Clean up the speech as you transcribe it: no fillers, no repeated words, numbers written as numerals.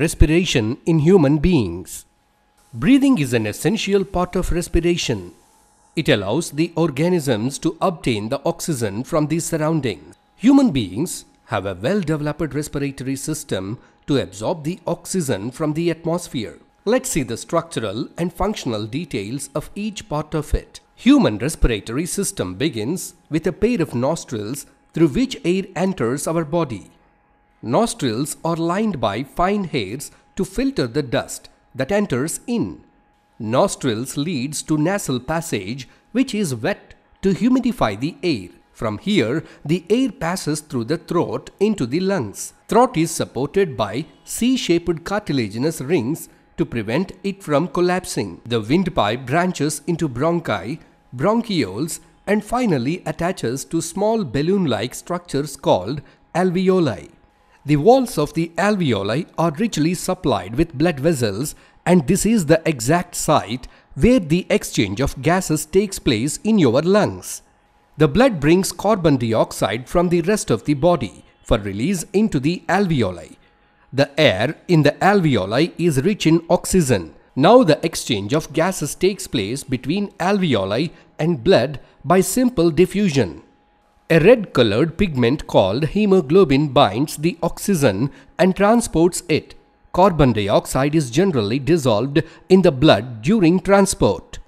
respiration in human beings. Breathing is an essential part of respiration. It allows the organisms to obtain the oxygen from the surroundings. Human beings have a well-developed respiratory system to absorb the oxygen from the atmosphere. Let's see the structural and functional details of each part of it. Human respiratory system begins with a pair of nostrils through which air enters our body. Nostrils are lined by fine hairs to filter the dust that enters in. Nostrils leads to nasal passage, which is wet, to humidify the air. From here, the air passes through the throat into the lungs. Throat is supported by C-shaped cartilaginous rings to prevent it from collapsing. The windpipe branches into bronchi, bronchioles, and finally attaches to small balloon-like structures called alveoli. The walls of the alveoli are richly supplied with blood vessels, and this is the exact site where the exchange of gases takes place in your lungs. The blood brings carbon dioxide from the rest of the body for release into the alveoli. The air in the alveoli is rich in oxygen. Now the exchange of gases takes place between alveoli and blood by simple diffusion. A red-colored pigment called hemoglobin binds the oxygen and transports it. Carbon dioxide is generally dissolved in the blood during transport.